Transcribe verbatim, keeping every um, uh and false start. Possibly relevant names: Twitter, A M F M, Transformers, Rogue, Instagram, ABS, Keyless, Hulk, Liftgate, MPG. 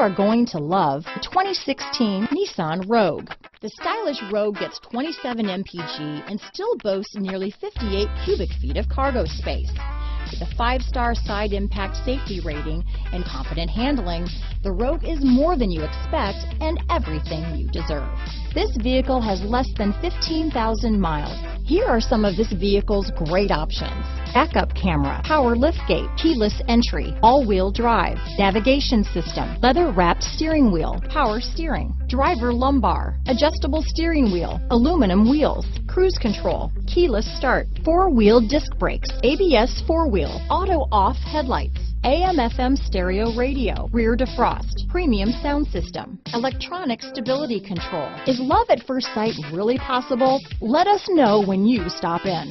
are going to love the twenty sixteen Nissan Rogue. The stylish Rogue gets twenty-seven M P G and still boasts nearly fifty-eight cubic feet of cargo space. With a five-star side impact safety rating and competent handling, the Rogue is more than you expect and everything you deserve. This vehicle has less than fifteen thousand miles. Here are some of this vehicle's great options: backup camera, power liftgate, keyless entry, all-wheel drive, navigation system, leather-wrapped steering wheel, power steering, driver lumbar, adjustable steering wheel, aluminum wheels, cruise control, keyless start, four-wheel disc brakes, A B S four-wheel, auto-off headlights, A M F M stereo radio, rear defrost, premium sound system, electronic stability control. Is love at first sight really possible? Let us know when you stop in.